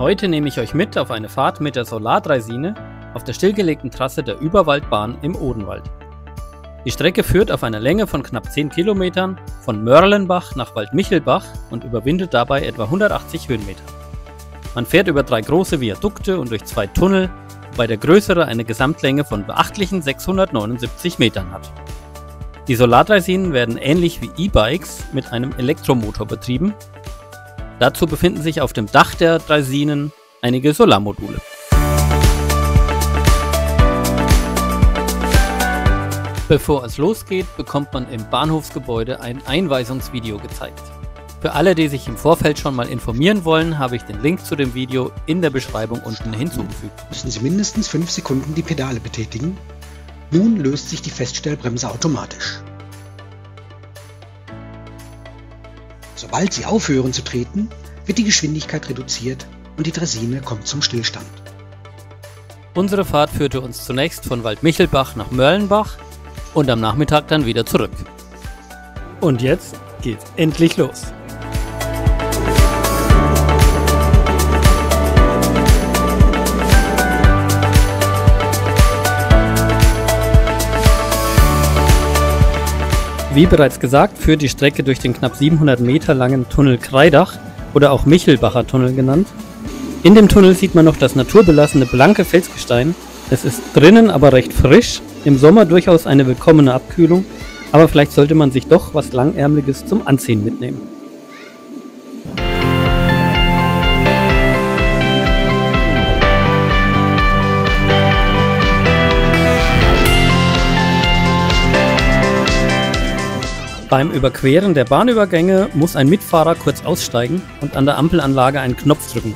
Heute nehme ich euch mit auf eine Fahrt mit der Solardraisine auf der stillgelegten Trasse der Überwaldbahn im Odenwald. Die Strecke führt auf einer Länge von knapp 10 Kilometern von Mörlenbach nach Wald-Michelbach und überwindet dabei etwa 180 Höhenmeter. Man fährt über 3 große Viadukte und durch 2 Tunnel, wobei der größere eine Gesamtlänge von beachtlichen 679 Metern hat. Die Solardraisinen werden ähnlich wie E-Bikes mit einem Elektromotor betrieben. Dazu befinden sich auf dem Dach der Draisinen einige Solarmodule. Bevor es losgeht, bekommt man im Bahnhofsgebäude ein Einweisungsvideo gezeigt. Für alle, die sich im Vorfeld schon mal informieren wollen, habe ich den Link zu dem Video in der Beschreibung unten hinzugefügt. Müssen Sie mindestens 5 Sekunden die Pedale betätigen. Nun löst sich die Feststellbremse automatisch. Sobald Sie aufhören zu treten, wird die Geschwindigkeit reduziert und die Draisine kommt zum Stillstand. Unsere Fahrt führte uns zunächst von Wald-Michelbach nach Mörlenbach und am Nachmittag dann wieder zurück. Und jetzt geht's endlich los! Wie bereits gesagt, führt die Strecke durch den knapp 700 Meter langen Tunnel Kreidach oder auch Michelbacher Tunnel genannt. In dem Tunnel sieht man noch das naturbelassene blanke Felsgestein. Es ist drinnen aber recht frisch, im Sommer durchaus eine willkommene Abkühlung, aber vielleicht sollte man sich doch was Langärmeliges zum Anziehen mitnehmen. Beim Überqueren der Bahnübergänge muss ein Mitfahrer kurz aussteigen und an der Ampelanlage einen Knopf drücken.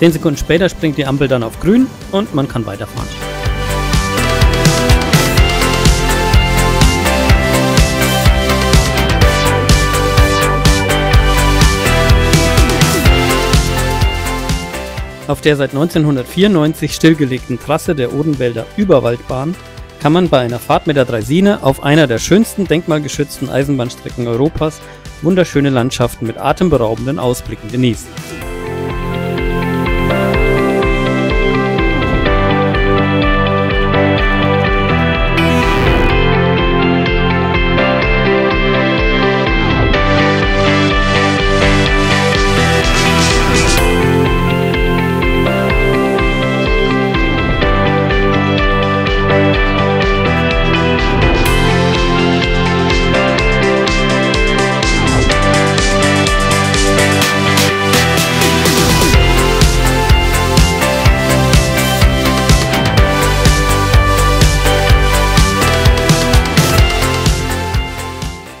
10 Sekunden später springt die Ampel dann auf grün und man kann weiterfahren. Auf der seit 1994 stillgelegten Trasse der Odenwälder Überwaldbahn kann man bei einer Fahrt mit der Draisine auf einer der schönsten denkmalgeschützten Eisenbahnstrecken Europas wunderschöne Landschaften mit atemberaubenden Ausblicken genießen.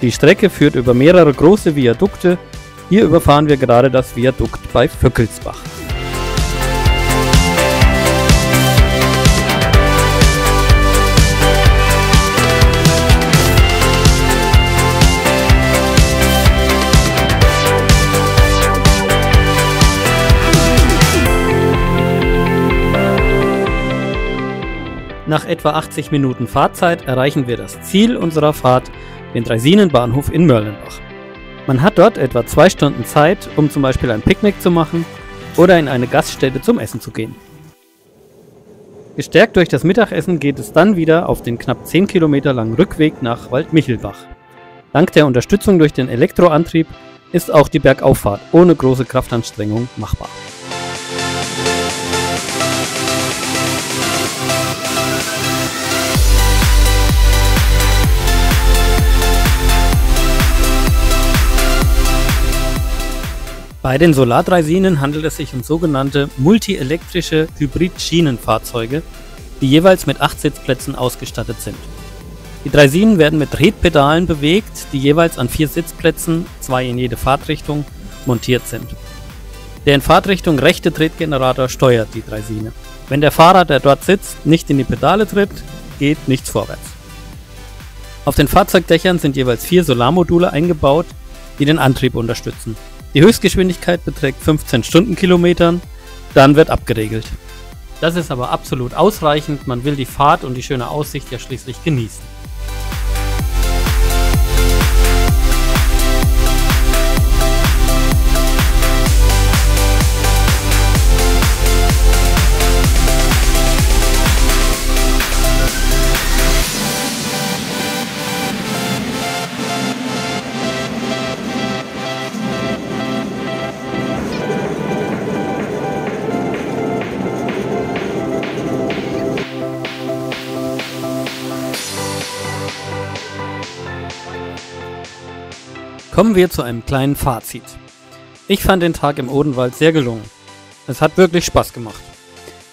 Die Strecke führt über mehrere große Viadukte. Hier überfahren wir gerade das Viadukt bei Vöckelsbach. Nach etwa 80 Minuten Fahrzeit erreichen wir das Ziel unserer Fahrt, den Draisinenbahnhof in Mörlenbach. Man hat dort etwa 2 Stunden Zeit, um zum Beispiel ein Picknick zu machen oder in eine Gaststätte zum Essen zu gehen. Gestärkt durch das Mittagessen geht es dann wieder auf den knapp 10 Kilometer langen Rückweg nach Wald-Michelbach. Dank der Unterstützung durch den Elektroantrieb ist auch die Bergauffahrt ohne große Kraftanstrengung machbar. Bei den Solardraisinen handelt es sich um sogenannte multielektrische Hybrid-Schienenfahrzeuge, die jeweils mit 8 Sitzplätzen ausgestattet sind. Die Draisinen werden mit Tretpedalen bewegt, die jeweils an 4 Sitzplätzen, 2 in jede Fahrtrichtung, montiert sind. Der in Fahrtrichtung rechte Tretgenerator steuert die Draisine. Wenn der Fahrer, der dort sitzt, nicht in die Pedale tritt, geht nichts vorwärts. Auf den Fahrzeugdächern sind jeweils 4 Solarmodule eingebaut, die den Antrieb unterstützen. Die Höchstgeschwindigkeit beträgt 15 Stundenkilometern, dann wird abgeregelt. Das ist aber absolut ausreichend, man will die Fahrt und die schöne Aussicht ja schließlich genießen. Kommen wir zu einem kleinen Fazit. Ich fand den Tag im Odenwald sehr gelungen. Es hat wirklich Spaß gemacht.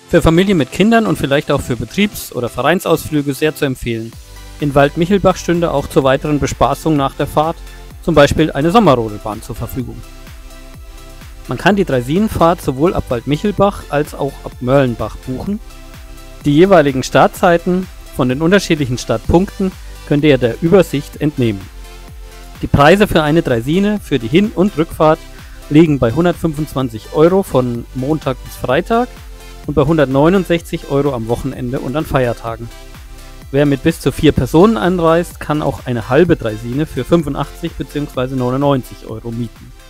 Für Familien mit Kindern und vielleicht auch für Betriebs- oder Vereinsausflüge sehr zu empfehlen. In Wald-Michelbach stünde auch zur weiteren Bespaßung nach der Fahrt zum Beispiel eine Sommerrodelbahn zur Verfügung. Man kann die Draisinenfahrt sowohl ab Wald-Michelbach als auch ab Mörlenbach buchen. Die jeweiligen Startzeiten von den unterschiedlichen Startpunkten könnt ihr der Übersicht entnehmen. Die Preise für eine Draisine für die Hin- und Rückfahrt liegen bei 125 € von Montag bis Freitag und bei 169 € am Wochenende und an Feiertagen. Wer mit bis zu 4 Personen anreist, kann auch eine halbe Draisine für 85 bzw. 99 € mieten.